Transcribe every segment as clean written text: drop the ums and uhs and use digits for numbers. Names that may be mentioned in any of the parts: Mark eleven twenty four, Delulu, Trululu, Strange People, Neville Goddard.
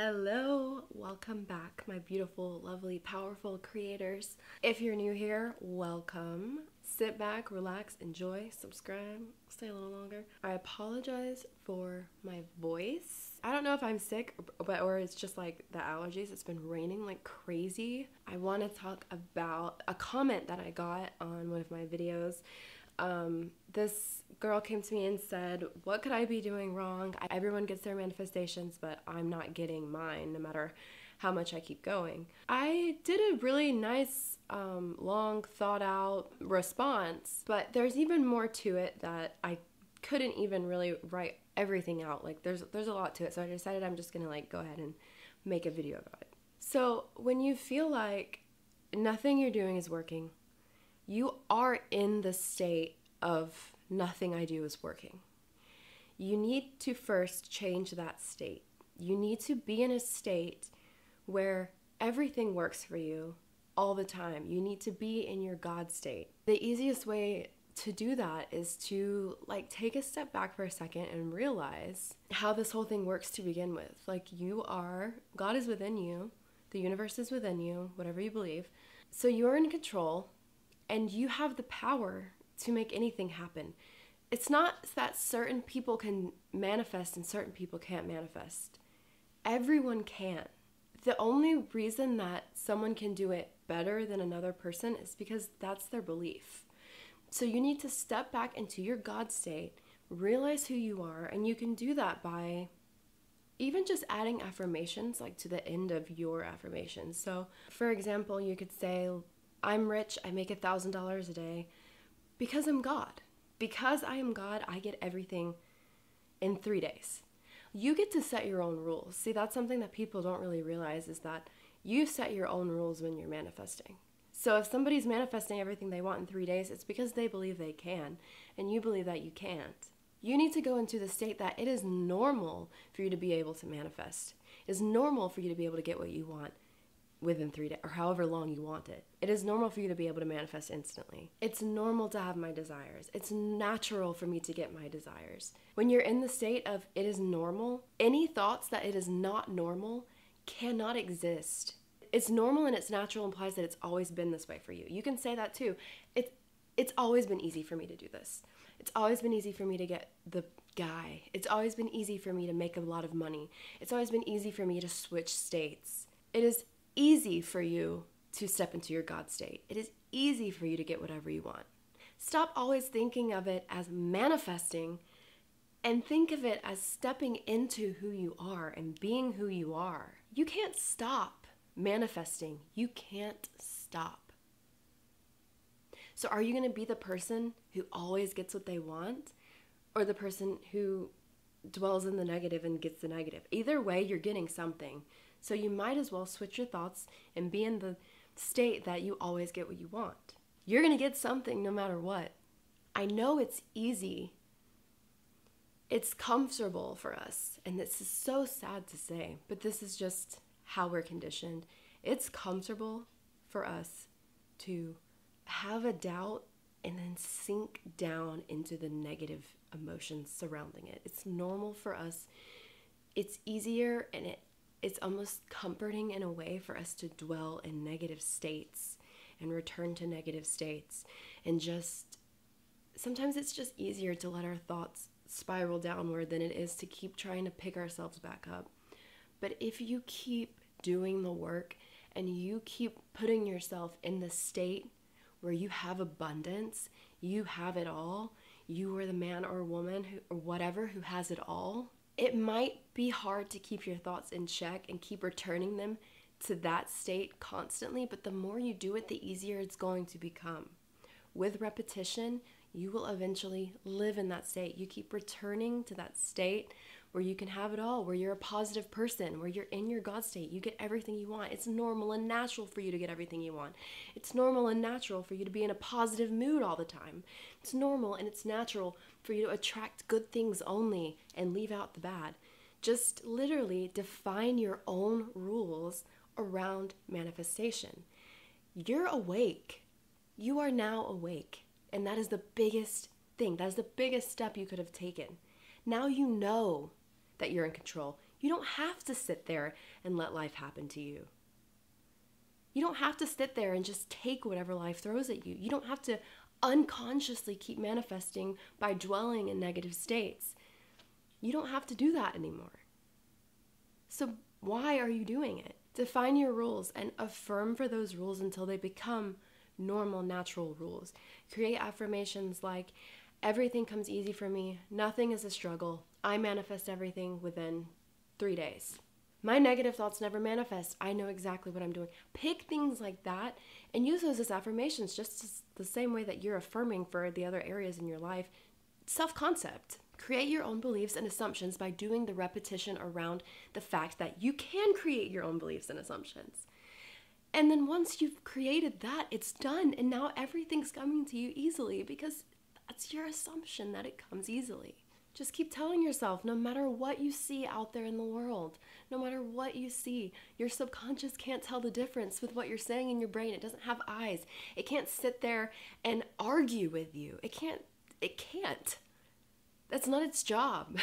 Hello, welcome back, my beautiful, lovely, powerful creators. If you're new here, welcome. Sit back, relax, enjoy, subscribe, stay a little longer. I apologize for my voice. I don't know if I'm sick or it's just like the allergies. It's been raining like crazy. I want to talk about a comment that I got on one of my videos. This girl came to me and said, what could I be doing wrong? Everyone gets their manifestations, but I'm not getting mine, no matter how much I keep going. I did a really nice, long, thought out response, but there's even more to it that I couldn't even really write everything out. Like there's a lot to it. So I decided I'm just gonna like go ahead and make a video about it. So when you feel like nothing you're doing is working, you are in the state of nothing I do is working. You need to first change that state. You need to be in a state where everything works for you all the time. You need to be in your God state. The easiest way to do that is to like take a step back for a second and realize how this whole thing works to begin with. Like you are, God is within you, the universe is within you, whatever you believe. So you're in control and you have the power to make anything happen. It's not that certain people can manifest and certain people can't manifest. Everyone can. The only reason that someone can do it better than another person is because that's their belief. So you need to step back into your God state, realize who you are, and you can do that by even just adding affirmations like to the end of your affirmations. So for example, you could say, I'm rich, I make $1,000 a day. Because I'm God. Because I am God, I get everything in 3 days. You get to set your own rules. See, that's something that people don't really realize is that you set your own rules when you're manifesting. So if somebody's manifesting everything they want in 3 days, it's because they believe they can, and you believe that you can't. You need to go into the state that it is normal for you to be able to manifest. It's normal for you to be able to get what you want within 3 days, or however long you want it. It is normal for you to be able to manifest instantly. It's normal to have my desires. It's natural for me to get my desires. When you're in the state of it is normal, any thoughts that it is not normal cannot exist. It's normal and it's natural implies that it's always been this way for you. You can say that too. It's always been easy for me to do this. It's always been easy for me to get the guy. It's always been easy for me to make a lot of money. It's always been easy for me to switch states. It is easy for you to step into your God state. It is easy for you to get whatever you want. Stop always thinking of it as manifesting and think of it as stepping into who you are and being who you are. You can't stop manifesting. You can't stop. So are you going to be the person who always gets what they want or the person who dwells in the negative and gets the negative? Either way, you're getting something. So you might as well switch your thoughts and be in the state that you always get what you want. You're going to get something no matter what. I know it's easy. It's comfortable for us. And this is so sad to say, but this is just how we're conditioned. It's comfortable for us to have a doubt and then sink down into the negative emotions surrounding it. It's normal for us. It's easier and it's almost comforting in a way for us to dwell in negative states and return to negative states. And just, sometimes it's just easier to let our thoughts spiral downward than it is to keep trying to pick ourselves back up. But if you keep doing the work and you keep putting yourself in the state where you have abundance, you have it all, you are the man or woman who, or whatever who has it all, it might be hard to keep your thoughts in check and keep returning them to that state constantly, but the more you do it, the easier it's going to become. With repetition, you will eventually live in that state. You keep returning to that state where you can have it all, where you're a positive person, where you're in your God state. You get everything you want. It's normal and natural for you to get everything you want. It's normal and natural for you to be in a positive mood all the time. It's normal and it's natural for you to attract good things only and leave out the bad. Just literally define your own rules around manifestation. You're awake. You are now awake. And that is the biggest thing. That is the biggest step you could have taken. Now you know that you're in control. You don't have to sit there and let life happen to you. You don't have to sit there and just take whatever life throws at you. You don't have to unconsciously keep manifesting by dwelling in negative states. You don't have to do that anymore. So why are you doing it? Define your rules and affirm for those rules until they become normal, natural rules. Create affirmations like, everything comes easy for me. Nothing is a struggle. I manifest everything within 3 days. My negative thoughts never manifest. I know exactly what I'm doing. Pick things like that and use those as affirmations, just the same way that you're affirming for the other areas in your life. Self-concept. Create your own beliefs and assumptions by doing the repetition around the fact that you can create your own beliefs and assumptions. And then once you've created that, it's done. And now everything's coming to you easily because that's your assumption that it comes easily. Just keep telling yourself, no matter what you see out there in the world, no matter what you see, your subconscious can't tell the difference with what you're saying in your brain. It doesn't have eyes. It can't sit there and argue with you. It can't. That's not its job.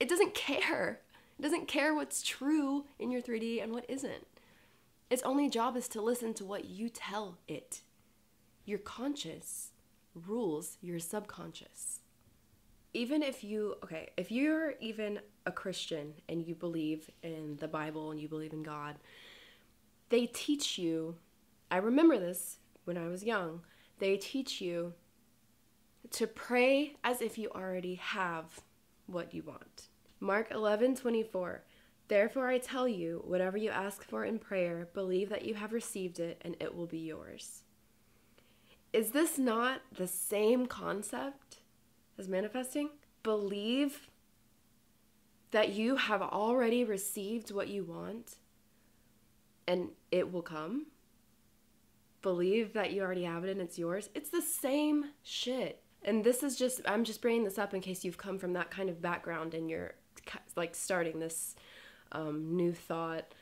It doesn't care. It doesn't care what's true in your 3D and what isn't. Its only job is to listen to what you tell it. Your conscious rules your subconscious. If you're even a Christian and you believe in the Bible and you believe in God, they teach you, I remember this when I was young, they teach you to pray as if you already have what you want. Mark 11:24, therefore I tell you, whatever you ask for in prayer, believe that you have received it and it will be yours. Is this not the same concept as manifesting? Believe that you have already received what you want and it will come. Believe that you already have it and it's yours. It's the same shit. And this is just, I'm just bringing this up in case you've come from that kind of background and you're like starting this new thought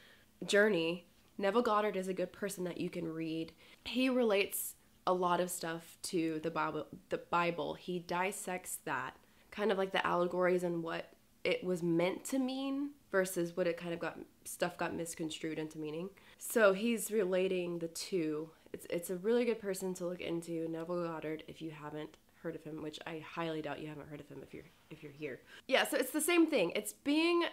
journey. Neville Goddard is a good person that you can read. He relates a lot of stuff to the Bible. He dissects that, kind of like the allegories and what it was meant to mean versus what it kind of got misconstrued into meaning. So he's relating the two. It's a really good person to look into, Neville Goddard, if you haven't heard of him, which I highly doubt you haven't heard of him if you're here. Yeah, so it's the same thing. It's being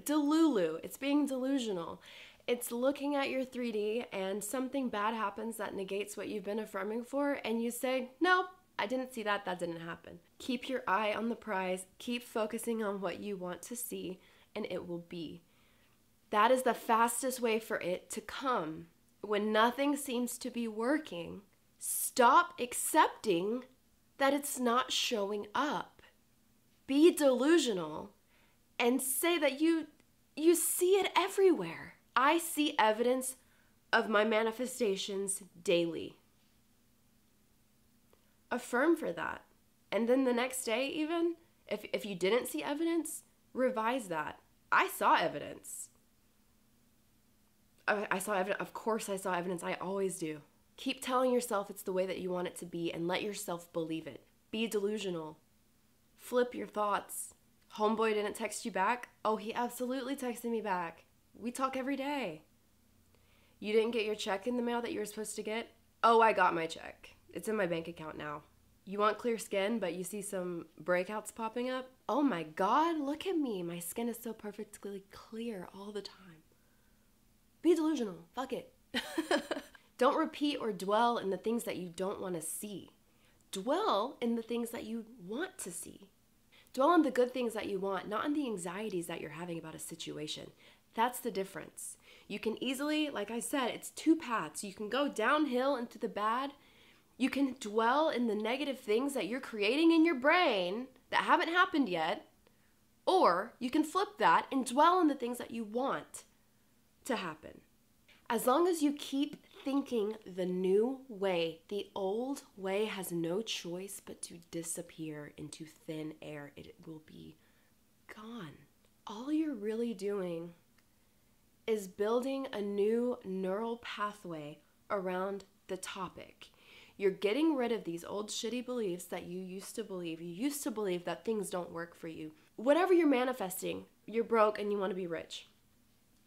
delulu. It's being delusional. It's looking at your 3D and something bad happens that negates what you've been affirming for and you say, nope, I didn't see that, that didn't happen. Keep your eye on the prize, keep focusing on what you want to see, and it will be. That is the fastest way for it to come. When nothing seems to be working, stop accepting that it's not showing up. Be delusional and say that you see it everywhere. I see evidence of my manifestations daily. Affirm for that. And then the next day even, if you didn't see evidence, revise that. I saw evidence. I saw evidence. Of course I saw evidence. I always do. Keep telling yourself it's the way that you want it to be and let yourself believe it. Be delusional. Flip your thoughts. Homeboy didn't text you back? Oh, he absolutely texted me back. We talk every day. You didn't get your check in the mail that you were supposed to get? Oh, I got my check. It's in my bank account now. You want clear skin, but you see some breakouts popping up? Oh my God, look at me. My skin is so perfectly clear all the time. Be delusional. Fuck it. Don't repeat or dwell in the things that you don't want to see. Dwell in the things that you want to see. Dwell on the good things that you want, not on the anxieties that you're having about a situation. That's the difference. You can easily, like I said, it's two paths. You can go downhill into the bad. You can dwell in the negative things that you're creating in your brain that haven't happened yet. Or you can flip that and dwell on the things that you want to happen. As long as you keep thinking the new way, the old way has no choice but to disappear into thin air. It will be gone. All you're really doing is building a new neural pathway around the topic. You're getting rid of these old shitty beliefs that you used to believe. You used to believe that things don't work for you. whatever you're manifesting, you're broke and you want to be rich.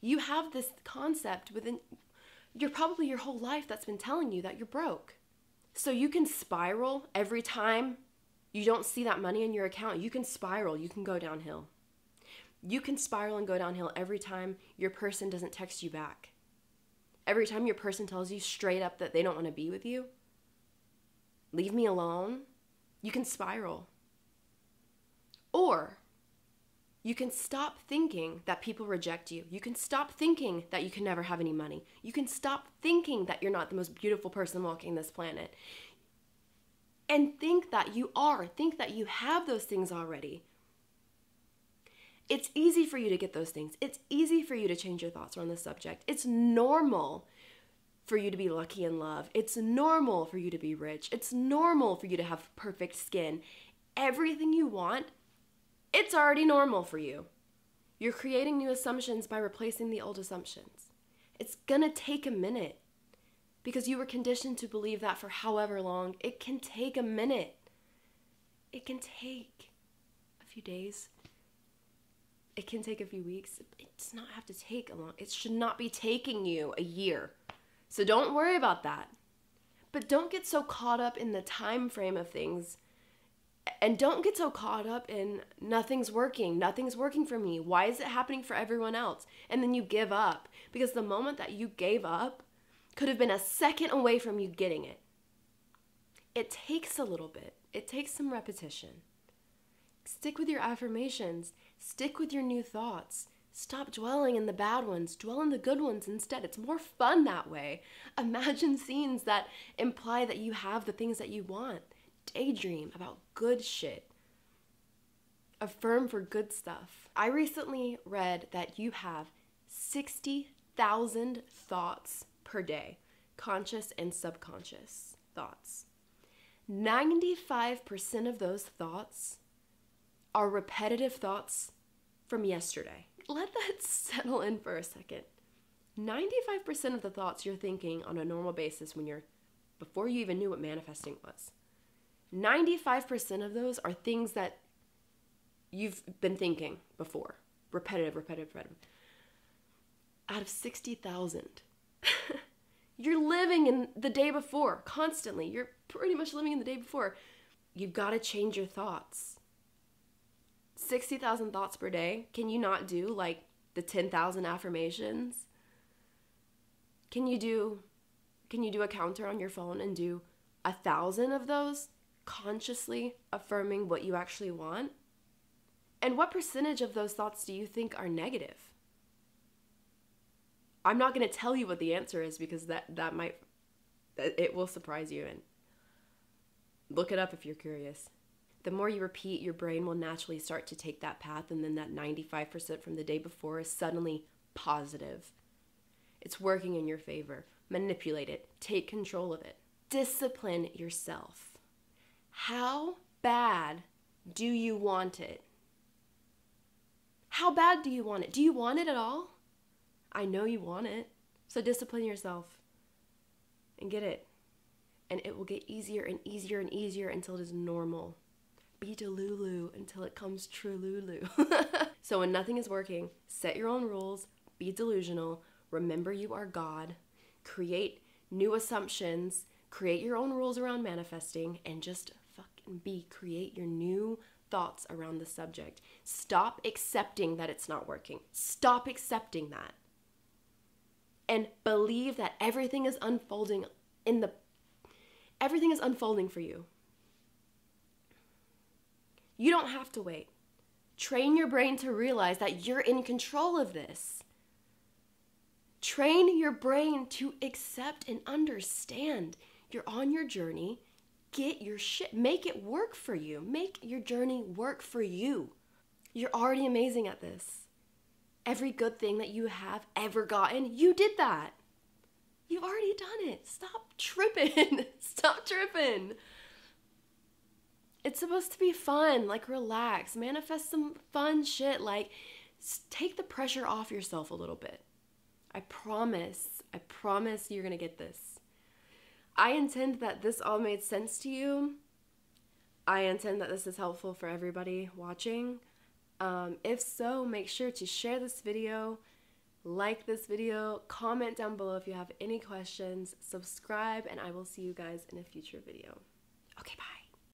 You have this concept within, you're probably your whole life that's been telling you that you're broke. So you can spiral every time you don't see that money in your account. You can spiral, you can go downhill. You can spiral and go downhill every time your person doesn't text you back. Every time your person tells you straight up that they don't want to be with you, leave me alone, you can spiral. Or you can stop thinking that people reject you. You can stop thinking that you can never have any money. You can stop thinking that you're not the most beautiful person walking this planet. And think that you are. Think that you have those things already. It's easy for you to get those things. It's easy for you to change your thoughts on this subject. It's normal for you to be lucky in love. It's normal for you to be rich. It's normal for you to have perfect skin. Everything you want, it's already normal for you. You're creating new assumptions by replacing the old assumptions. It's gonna take a minute because you were conditioned to believe that for however long. It can take a minute. It can take a few days. It can take a few weeks. It does not have to take a long. It should not be taking you a year. So don't worry about that. But don't get so caught up in the time frame of things. And don't get so caught up in nothing's working for me. Why is it happening for everyone else? And then you give up, because the moment that you gave up could have been a second away from you getting it. It takes a little bit. It takes some repetition. Stick with your affirmations. Stick with your new thoughts. Stop dwelling in the bad ones. Dwell in the good ones instead. It's more fun that way. Imagine scenes that imply that you have the things that you want. Daydream about good shit. Affirm for good stuff. I recently read that you have 60,000 thoughts per day, conscious and subconscious thoughts. 95% of those thoughts are repetitive thoughts from yesterday. Let that settle in for a second. 95% of the thoughts you're thinking on a normal basis when you're, before you even knew what manifesting was, 95% of those are things that you've been thinking before. Repetitive, repetitive, repetitive. Out of 60,000. You're living in the day before constantly. You're pretty much living in the day before. You've got to change your thoughts. 60,000 thoughts per day. Can you not do like the 10,000 affirmations? Can you do a counter on your phone and do 1,000 of those? Consciously affirming what you actually want? And what percentage of those thoughts do you think are negative? I'm not going to tell you what the answer is, because it will surprise you, and look it up if you're curious. The more you repeat, your brain will naturally start to take that path, and then that 95% from the day before is suddenly positive. It's working in your favor. Manipulate it. Take control of it. Discipline yourself. How bad do you want it? How bad do you want it? Do you want it at all? I know you want it. So discipline yourself and get it. And it will get easier and easier and easier until it is normal. Be Delulu until it comes Trululu. So when nothing is working, set your own rules, be delusional, remember you are God, create new assumptions, create your own rules around manifesting, and just create your new thoughts around the subject. Stop accepting that it's not working. Stop accepting that. And believe that everything is unfolding everything is unfolding for you. You don't have to wait. Train your brain to realize that you're in control of this. Train your brain to accept and understand. You're on your journey. Get your shit. Make it work for you. Make your journey work for you. You're already amazing at this. Every good thing that you have ever gotten, you did that. You've already done it. Stop tripping. Stop tripping. It's supposed to be fun. Like, relax. Manifest some fun shit. Like, take the pressure off yourself a little bit. I promise you're gonna get this. I intend that this all made sense to you. I intend that this is helpful for everybody watching. If so, make sure to share this video, like this video, comment down below if you have any questions, subscribe, and I will see you guys in a future video. Okay, bye.